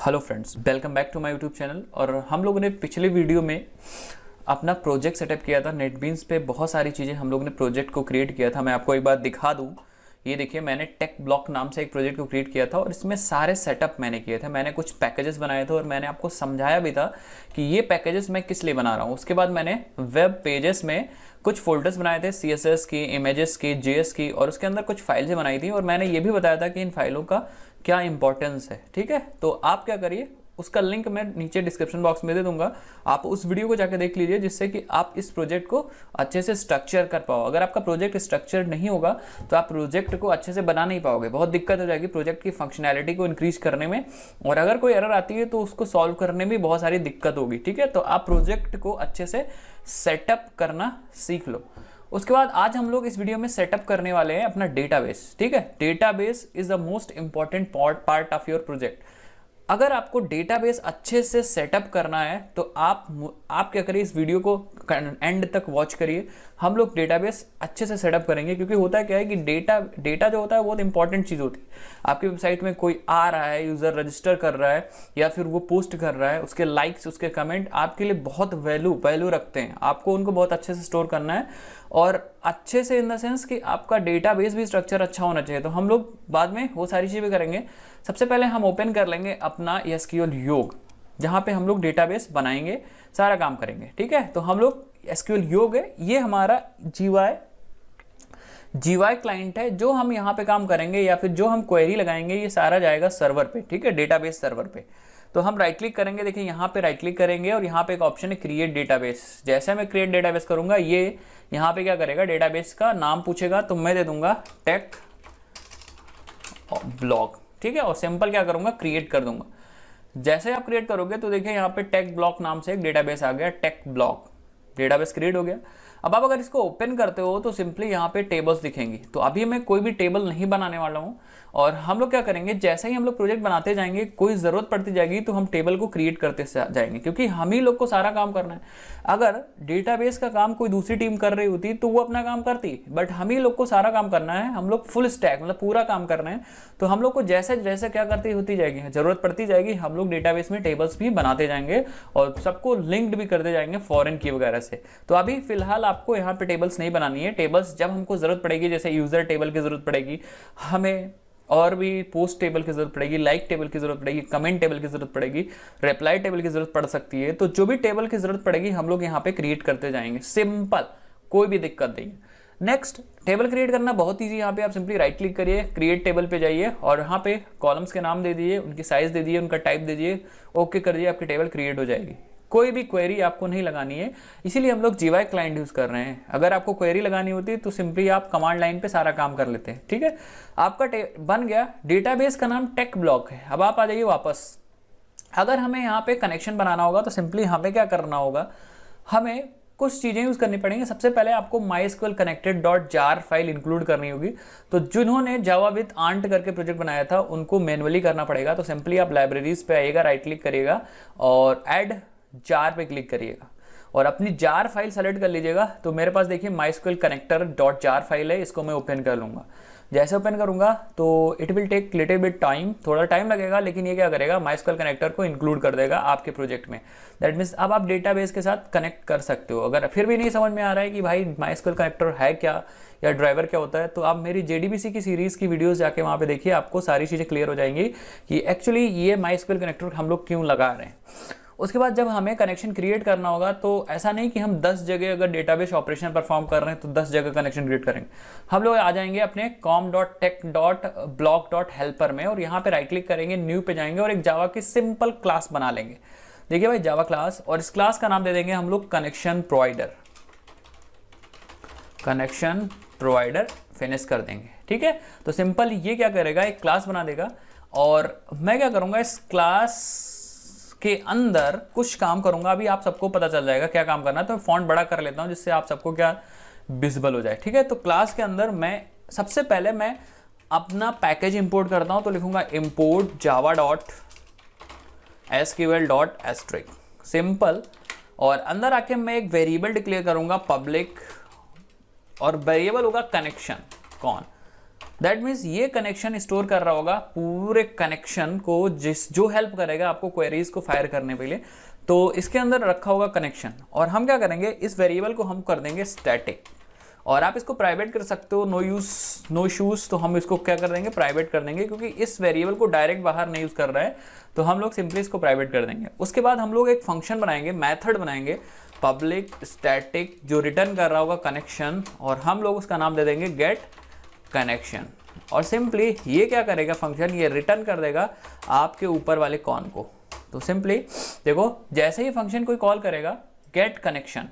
Hello friends, welcome back to my YouTube channel. और हम लोगों ने पिछले वीडियो में अपना प्रोजेक्ट सेटअप किया था नेटबीन्स पे। बहुत सारी चीज़ें हम लोगों ने प्रोजेक्ट को क्रिएट किया था। मैं आपको एक बार दिखा दूं, ये देखिए मैंने टेक ब्लॉक नाम से एक प्रोजेक्ट को क्रिएट किया था और इसमें सारे सेटअप मैंने किए थे। मैंने कुछ पैकेजेस बनाए थे और मैंने आपको समझाया भी था कि ये पैकेजेस मैं किस लिए बना रहा हूँ। उसके बाद मैंने वेब पेजेस में कुछ फोल्डर्स बनाए थे, सीएसएस की, इमेजेस की, जेएस की, और उसके अंदर कुछ फाइल्स बनाई थी। और मैंने ये भी बताया था कि इन फाइलों का क्या इंपॉर्टेंस है। ठीक है, तो आप क्या करिए, उसका लिंक मैं नीचे डिस्क्रिप्शन बॉक्स में दे दूंगा। आप उस वीडियो को जाकर देख लीजिए जिससे कि आप इस प्रोजेक्ट को अच्छे से स्ट्रक्चर कर पाओ। अगर आपका प्रोजेक्ट स्ट्रक्चर नहीं होगा तो आप प्रोजेक्ट को अच्छे से बना नहीं पाओगे, बहुत दिक्कत हो जाएगी प्रोजेक्ट की फंक्शनैलिटी को इंक्रीज करने में। और अगर कोई एरर आती है तो उसको सॉल्व करने में बहुत सारी दिक्कत होगी। ठीक है, तो आप प्रोजेक्ट को अच्छे से सेटअप करना सीख लो। उसके बाद आज हम लोग इस वीडियो में सेटअप करने वाले हैं अपना डेटाबेस। ठीक है, database is the most important part of your project. अगर आपको डेटाबेस अच्छे से सेटअप करना है तो आप क्या करिए, इस वीडियो को एंड तक वॉच करिए। हम लोग डेटाबेस अच्छे से सेटअप करेंगे, क्योंकि होता है क्या है कि डेटा जो होता है बहुत इंपॉर्टेंट चीज़ होती है। आपकी वेबसाइट में कोई आ रहा है, यूज़र रजिस्टर कर रहा है या फिर वो पोस्ट कर रहा है, उसके लाइक्स, उसके कमेंट आपके लिए बहुत वैल्यू रखते हैं। आपको उनको बहुत अच्छे से स्टोर करना है, और अच्छे से इन द सेंस कि आपका डेटाबेस भी स्ट्रक्चर अच्छा होना चाहिए। तो हम लोग बाद में वो सारी चीज़ें करेंगे। सबसे पहले हम ओपन कर लेंगे अपना SQLyog, जहाँ पे हम लोग डेटाबेस बनाएंगे, सारा काम करेंगे। ठीक है, तो हम लोग SQLyog है, ये हमारा GY क्लाइंट है जो हम यहाँ पे काम करेंगे या फिर जो हम क्वेरी लगाएंगे ये सारा जाएगा सर्वर पे। ठीक है, डेटाबेस सर्वर पे। तो हम राइट क्लिक करेंगे, देखिए यहाँ पे राइट क्लिक करेंगे और यहाँ पे एक ऑप्शन है क्रिएट डेटाबेस। जैसे मैं क्रिएट डेटाबेस करूँगा, ये यहाँ पे क्या करेगा, डेटाबेस का नाम पूछेगा तो मैं दे दूंगा टेक ब्लॉक। ठीक है, और सिंपल क्या करूँगा, क्रिएट कर दूंगा। जैसे आप क्रिएट करोगे तो देखिए यहाँ पे टेक ब्लॉक नाम से एक डेटाबेस आ गया। टेक ब्लॉक डेटाबेस क्रिएट हो गया। अब आप अगर इसको ओपन करते हो तो सिंपली यहाँ पे टेबल्स दिखेंगी। तो अभी मैं कोई भी टेबल नहीं बनाने वाला हूँ, और हम लोग क्या करेंगे, जैसे ही हम लोग प्रोजेक्ट बनाते जाएंगे, कोई ज़रूरत पड़ती जाएगी तो हम टेबल को क्रिएट करते जाएंगे, क्योंकि हम ही लोग को सारा काम करना है। अगर डेटाबेस का काम कोई दूसरी टीम कर रही होती तो वो अपना काम करती, बट हम ही लोग को सारा काम करना है। हम लोग फुल स्टैक, मतलब पूरा काम करना है। तो हम लोग को जैसे जैसे क्या करती होती जाएगी, ज़रूरत पड़ती जाएगी, हम लोग डेटाबेस में टेबल्स भी बनाते जाएंगे और सबको लिंक्ड भी करते जाएंगे फॉरेन की वगैरह से। तो अभी फिलहाल आपको यहाँ पे टेबल्स नहीं बनानी है। टेबल्स जब हमको ज़रूरत पड़ेगी, जैसे यूज़र टेबल की ज़रूरत पड़ेगी हमें, और भी पोस्ट टेबल की ज़रूरत पड़ेगी, लाइक टेबल की ज़रूरत पड़ेगी, कमेंट टेबल की ज़रूरत पड़ेगी, रिप्लाई टेबल की ज़रूरत पड़ सकती है। तो जो भी टेबल की ज़रूरत पड़ेगी हम लोग यहाँ पे क्रिएट करते जाएंगे, सिंपल, कोई भी दिक्कत नहीं। नेक्स्ट, टेबल क्रिएट करना बहुत ईजी। यहाँ पे आप सिंपली राइट क्लिक करिए, क्रिएट टेबल पे जाइए और यहाँ पे कॉलम्स के नाम दे दीजिए, उनकी साइज़ दे दीजिए, उनका टाइप दे दीजिए, ओके कर दीजिए, आपकी टेबल क्रिएट हो जाएगी। कोई भी क्वेरी आपको नहीं लगानी है, इसीलिए हम लोग GY क्लाइंट यूज़ कर रहे हैं। अगर आपको क्वेरी लगानी होती तो सिंपली आप कमांड लाइन पे सारा काम कर लेते हैं। ठीक है, आपका बन गया। डेटाबेस का नाम टेक ब्लॉक है। अब आप आ जाइए वापस। अगर हमें यहाँ पे कनेक्शन बनाना होगा तो सिंपली हमें क्या करना होगा, हमें कुछ चीज़ें यूज़ करनी पड़ेंगी। सबसे पहले आपको MySQL connected.jar फाइल इंक्लूड करनी होगी। तो जिन्होंने जावा विद आंट करके प्रोजेक्ट बनाया था उनको मैनुअली करना पड़ेगा। तो सिंपली आप लाइब्रेरीज पे आइएगा, राइट क्लिक करिएगा और ऐड जार पे क्लिक करिएगा और अपनी जार फाइल सेलेक्ट कर लीजिएगा। तो मेरे पास देखिए MySQL connector.jar फाइल है, इसको मैं ओपन कर लूँगा। जैसे ओपन करूँगा तो it will take little bit time, थोड़ा टाइम लगेगा, लेकिन ये क्या करेगा, MySQL कनेक्टर को इंक्लूड कर देगा आपके प्रोजेक्ट में। दैट मीन्स अब आप डेटाबेस के साथ कनेक्ट कर सकते हो। अगर फिर भी नहीं समझ में आ रहा है कि भाई MySQL कनेक्टर है क्या या ड्राइवर क्या होता है, तो आप मेरी JDBC की सीरीज़ की वीडियोस जाके वहाँ पे देखिए, आपको सारी चीज़ें क्लियर हो जाएंगी कि एक्चुअली ये MySQL कनेक्टर हम लोग क्यों लगा रहे हैं। उसके बाद जब हमें कनेक्शन क्रिएट करना होगा तो ऐसा नहीं कि हम 10 जगह अगर डेटाबेस ऑपरेशन परफॉर्म कर रहे हैं तो 10 जगह कनेक्शन क्रिएट करेंगे। हम लोग आ जाएंगे अपने com.tech.block.helper में और यहाँ पे राइट क्लिक करेंगे, न्यू पे जाएंगे और एक जावा की सिंपल क्लास बना लेंगे। देखिए भाई, जावा क्लास, और इस क्लास का नाम दे देंगे हम लोग कनेक्शन प्रोवाइडर फिनिश कर देंगे। ठीक है, तो सिंपल ये क्या करेगा, एक क्लास बना देगा और मैं क्या करूँगा, इस क्लास के अंदर कुछ काम करूंगा। अभी आप सबको पता चल जाएगा क्या काम करना है, तो मैं फॉन्ट बड़ा कर लेता हूं जिससे आप सबको क्या विजिबल हो जाए। ठीक है, तो क्लास के अंदर मैं सबसे पहले मैं अपना पैकेज इंपोर्ट करता हूं, तो लिखूंगा इंपोर्ट java.sql.*, सिंपल। और अंदर आके मैं एक वेरिएबल डिक्लेयर करूंगा पब्लिक और वेरिएबल होगा कनेक्शन कौन, दैट मीन्स ये कनेक्शन स्टोर कर रहा होगा पूरे कनेक्शन को, जिस जो हेल्प करेगा आपको क्वेरीज को फायर करने के लिए। तो इसके अंदर रखा होगा कनेक्शन, और हम क्या करेंगे इस वेरिएबल को हम कर देंगे स्टैटिक, और आप इसको प्राइवेट कर सकते हो, नो यूज नो शूज। तो हम इसको क्या कर देंगे प्राइवेट कर देंगे, क्योंकि इस वेरिएबल को डायरेक्ट बाहर नहीं यूज़ कर रहा है, तो हम लोग सिंपली इसको प्राइवेट कर देंगे। उसके बाद हम लोग एक फंक्शन बनाएंगे, मैथड बनाएंगे पब्लिक स्टैटिक, जो रिटर्न कर रहा होगा कनेक्शन, और हम लोग उसका नाम दे देंगे गेट कनेक्शन। और सिंपली ये क्या करेगा फंक्शन, ये रिटर्न कर देगा आपके ऊपर वाले कॉन को। तो सिंपली देखो जैसे ही फंक्शन कोई कॉल करेगा गेट कनेक्शन,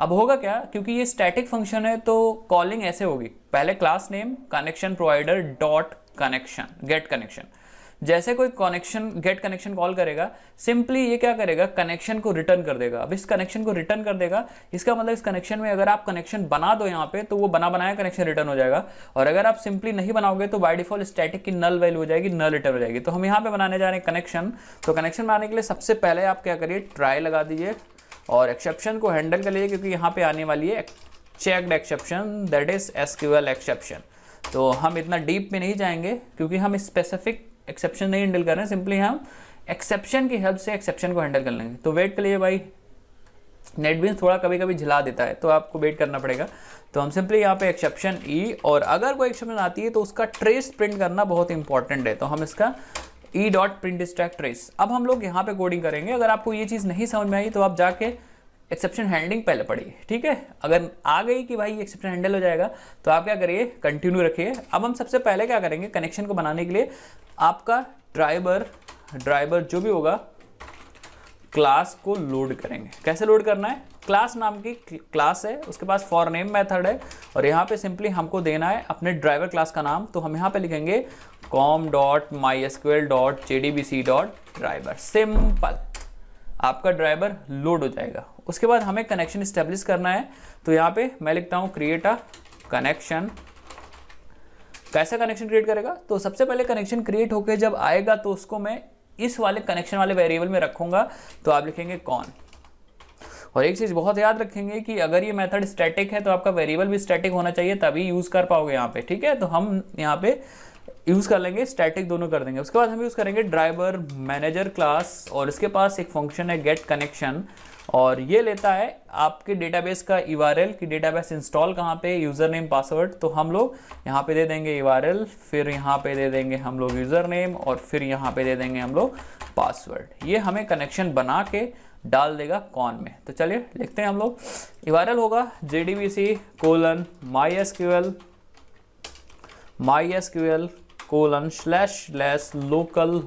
अब होगा क्या, क्योंकि ये स्टैटिक फंक्शन है तो कॉलिंग ऐसे होगी, पहले class name connection provider dot connection get connection. जैसे कोई कनेक्शन गेट कनेक्शन कॉल करेगा सिंपली ये क्या करेगा कनेक्शन को रिटर्न कर देगा। अब इस कनेक्शन को रिटर्न कर देगा, इसका मतलब इस कनेक्शन में अगर आप कनेक्शन बना दो यहाँ पे तो वो बना बनाया कनेक्शन रिटर्न हो जाएगा, और अगर आप सिंपली नहीं बनाओगे तो बाय डिफॉल्ट स्टैटिक की नल वैल्यू हो जाएगी, नल रिटर्न हो जाएगी। तो हम यहाँ पे बनाने जा रहे हैं कनेक्शन। तो कनेक्शन बनाने के लिए सबसे पहले आप क्या करिए ट्राई लगा दीजिए, और एक्सेप्शन को हैंडल कर लीजिए, क्योंकि यहाँ पे आने वाली है checked exception that is SQL exception. तो हम इतना डीप में नहीं जाएंगे क्योंकि हम स्पेसिफिक एक्सेप्शन नहीं हैंडल कर रहे हैं, सिंपली हम एक्सेप्शन की हेल्प से एक्सेप्शन को हैंडल कर लेंगे। तो वेट कर लीजिए भाई, नेटबीन्स थोड़ा कभी कभी झिला देता है तो आपको वेट करना पड़ेगा। तो हम सिंपली यहाँ पे एक्सेप्शन ई, और अगर कोई एक्सेप्शन आती है तो उसका ट्रेस प्रिंट करना बहुत इंपॉर्टेंट है, तो हम इसका ई डॉट प्रिंट स्टैक ट्रेस। अब हम लोग यहाँ पे कोडिंग करेंगे। अगर आपको ये चीज़ नहीं समझ में आई तो आप जाके एक्सेप्शन हैंडलिंग पहले पढ़िए, ठीक है। अगर आ गई कि भाई एक्सेप्शन हैंडल हो जाएगा तो आप क्या करिए कंटिन्यू रखिए। अब हम सबसे पहले क्या करेंगे कनेक्शन को बनाने के लिए आपका ड्राइवर जो भी होगा क्लास को लोड करेंगे। कैसे लोड करना है, क्लास नाम की क्लास है, उसके पास फॉर नेम मेथड है, और यहाँ पे सिंपली हमको देना है अपने ड्राइवर क्लास का नाम। तो हम यहाँ पे लिखेंगे com.mysql.jdbc.driver, सिंपल आपका ड्राइवर लोड हो जाएगा। उसके बाद हमें कनेक्शन इस्टेब्लिश करना है, तो यहाँ पे मैं लिखता हूँ क्रिएट अ कनेक्शन। कैसा कनेक्शन क्रिएट करेगा, तो सबसे पहले कनेक्शन क्रिएट होकर जब आएगा तो उसको मैं इस वाले कनेक्शन वाले वेरिएबल में रखूँगा, तो आप लिखेंगे कौन। और एक चीज़ बहुत याद रखेंगे कि अगर ये मेथड स्टैटिक है तो आपका वेरिएबल भी स्टैटिक होना चाहिए, तभी यूज़ कर पाओगे यहाँ पे, ठीक है। तो हम यहाँ पे यूज़ कर लेंगे स्टैटिक, दोनों कर देंगे। उसके बाद हम यूज़ करेंगे ड्राइवर मैनेजर क्लास, और इसके पास एक फंक्शन है गेट कनेक्शन, और ये लेता है आपके डेटाबेस का यूआरएल कि डेटाबेस इंस्टॉल कहाँ पे, यूज़र नेम पासवर्ड। तो हम लोग यहाँ पे दे देंगे यूआरएल, फिर यहाँ पे दे देंगे हम लोग यूज़र नेम, और फिर यहाँ पे दे देंगे हम लोग पासवर्ड। ये हमें कनेक्शन बना के डाल देगा कॉन में। तो चलिए लिखते हैं हम लोग, यूआरएल होगा jdbc://local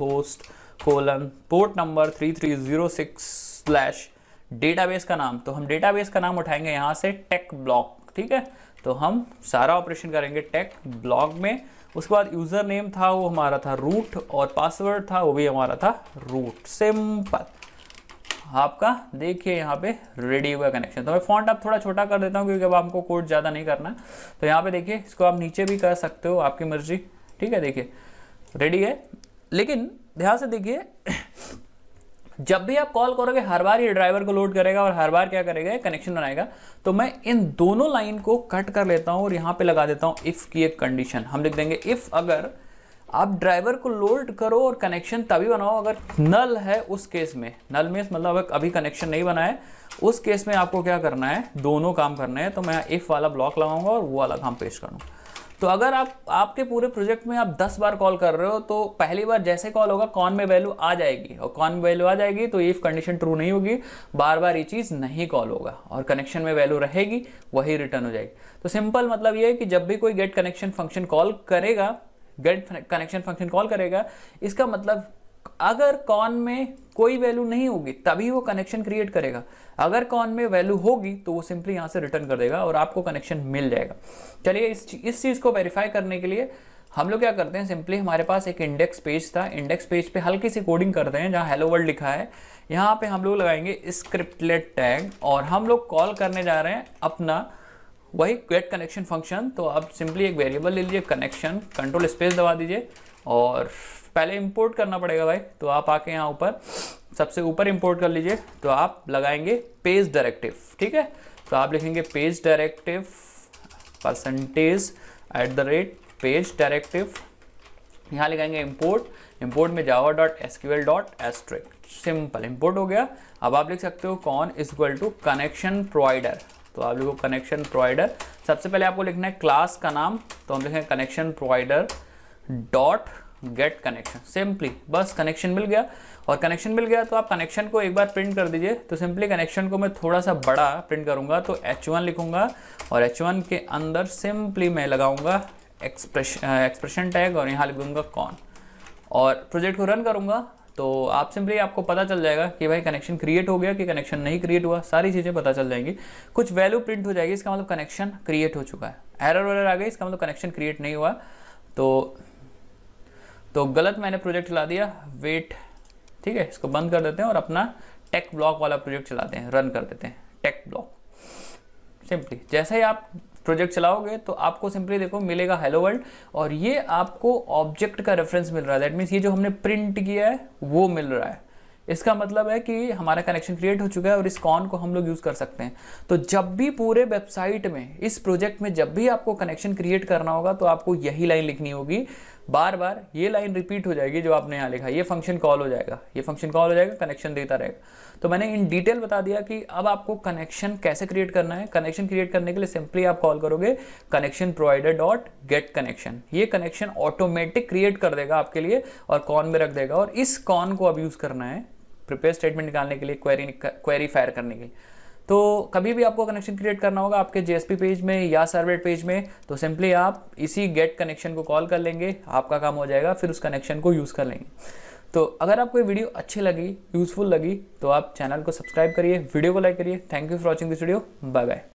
host::port number 3306/database का नाम। तो हम डेटाबेस का नाम उठाएंगे यहाँ से टेक ब्लॉक, ठीक है। तो हम सारा ऑपरेशन करेंगे टेक ब्लॉक में। उसके बाद यूज़र नेम था वो हमारा था रूट, और पासवर्ड था वो भी हमारा था रूट, सिंपल। आपका देखिए यहाँ पे रेडी हुआ कनेक्शन। तो मैं फॉन्ट आप थोड़ा छोटा कर देता हूँ क्योंकि अब आपको कोड ज़्यादा नहीं करना। तो यहाँ पे देखिए इसको आप नीचे भी कर सकते हो, आपकी मर्जी, ठीक है। देखिए रेडी है, लेकिन ध्यान से देखिए जब भी आप कॉल करोगे हर बार ये ड्राइवर को लोड करेगा और हर बार क्या करेगा कनेक्शन बनाएगा। तो मैं इन दोनों लाइन को कट कर लेता हूँ और यहाँ पे लगा देता हूँ इफ़ की एक कंडीशन। हम लिख देंगे इफ़ अगर आप ड्राइवर को लोड करो और कनेक्शन तभी बनाओ अगर नल है, उस केस में नल में मतलब अभी कनेक्शन नहीं बना है, उस केस में आपको क्या करना है दोनों काम करना है। तो मैं इफ़ वाला ब्लॉक लगाऊंगा और वो वाला काम पेश करूँगा। तो अगर आप आपके पूरे प्रोजेक्ट में आप 10 बार कॉल कर रहे हो तो पहली बार जैसे कॉल होगा कॉन में वैल्यू आ जाएगी, और कॉन में वैल्यू आ जाएगी तो इफ़ कंडीशन ट्रू नहीं होगी, बार बार ये चीज़ नहीं कॉल होगा, और कनेक्शन में वैल्यू रहेगी वही रिटर्न हो जाएगी। तो सिंपल मतलब ये है कि जब भी कोई गेट कनेक्शन फंक्शन कॉल करेगा इसका मतलब अगर कॉन में कोई वैल्यू नहीं होगी तभी वो कनेक्शन क्रिएट करेगा, अगर कॉन में वैल्यू होगी तो वो सिंपली यहाँ से रिटर्न कर देगा और आपको कनेक्शन मिल जाएगा। चलिए इस चीज़ को वेरीफाई करने के लिए हम लोग क्या करते हैं, सिंपली हमारे पास एक इंडेक्स पेज था, इंडेक्स पेज पे हल्की सी कोडिंग करते हैं जहाँ हेलो वर्ल्ड लिखा है। यहाँ पे हम लोग लगाएंगे स्क्रिप्टलेट टैग, और हम लोग कॉल करने जा रहे हैं अपना वही गेट कनेक्शन फंक्शन। तो आप सिंपली एक वेरिएबल ले लीजिए कनेक्शन, कंट्रोल स्पेस दबा दीजिए, और पहले इंपोर्ट करना पड़ेगा भाई। तो आप आके यहाँ ऊपर सबसे ऊपर इंपोर्ट कर लीजिए, तो आप लगाएंगे पेज डायरेक्टिव, ठीक है। तो आप लिखेंगे पेज डायरेक्टिव %page डायरेक्टिव यहाँ लिखेंगे इम्पोर्ट, इम्पोर्ट में java.sql.asterisk, सिंपल इम्पोर्ट हो गया। अब आप लिख सकते हो con is equal to connection provider, तो आप लिखो कनेक्शन प्रोवाइडर। सबसे पहले आपको लिखना है क्लास का नाम, तो हम लिखेंगे connection provider dot get connection, simply बस कनेक्शन मिल गया। और कनेक्शन मिल गया तो आप कनेक्शन को एक बार प्रिंट कर दीजिए। तो सिंपली कनेक्शन को मैं थोड़ा सा बड़ा प्रिंट करूँगा, तो H1 लिखूँगा और H1 के अंदर सिंपली मैं लगाऊँगा एक्सप्रेशन टैग और यहाँ लिखूँगा कौन, और प्रोजेक्ट को रन करूँगा। तो आप सिंपली आपको पता चल जाएगा कि भाई कनेक्शन क्रिएट हो गया कि कनेक्शन नहीं क्रिएट हुआ, सारी चीज़ें पता चल जाएंगी। कुछ वैल्यू प्रिंट हो जाएगी, इसका मतलब कनेक्शन क्रिएट हो चुका है। एरर वगैरह आ गई, इसका मतलब कनेक्शन क्रिएट नहीं हुआ। तो गलत मैंने प्रोजेक्ट चला दिया, वेट, ठीक है, इसको बंद कर देते हैं और अपना टेक ब्लॉक वाला प्रोजेक्ट चलाते हैं, रन कर देते हैं टेक ब्लॉक। सिंपली जैसे ही आप प्रोजेक्ट चलाओगे तो आपको सिंपली देखो मिलेगा हेलो वर्ल्ड, और ये आपको ऑब्जेक्ट का रेफरेंस मिल रहा है। दैट मीन्स ये जो हमने प्रिंट किया है वो मिल रहा है, इसका मतलब है कि हमारा कनेक्शन क्रिएट हो चुका है और इस कॉन को हम लोग यूज़ कर सकते हैं। तो जब भी पूरे वेबसाइट में इस प्रोजेक्ट में जब भी आपको कनेक्शन क्रिएट करना होगा तो आपको यही लाइन लिखनी होगी, बार बार ये लाइन रिपीट हो जाएगी जो आपने यहाँ लिखा। ये फंक्शन कॉल हो जाएगा, ये फंक्शन कॉल हो जाएगा, कनेक्शन देता रहेगा। तो मैंने इन डिटेल बता दिया कि अब आपको कनेक्शन कैसे क्रिएट करना है। कनेक्शन क्रिएट करने के लिए सिंपली आप कॉल करोगे connection provider dot get connection, ये कनेक्शन ऑटोमेटिक क्रिएट कर देगा आपके लिए और कॉन में रख देगा। और इस कॉन को अब यूज़ करना है प्रिपेयर स्टेटमेंट निकालने के लिए, क्वेरी फायर करने के लिए। तो कभी भी आपको कनेक्शन क्रिएट करना होगा आपके जेएसपी पेज में या सर्वलेट पेज में, तो सिंपली आप इसी गेट कनेक्शन को कॉल कर लेंगे, आपका काम हो जाएगा, फिर उस कनेक्शन को यूज़ कर लेंगे। तो अगर आपको ये वीडियो अच्छी लगी, यूज़फुल लगी, तो आप चैनल को सब्सक्राइब करिए, वीडियो को लाइक करिए। Thank you for watching this video, bye bye.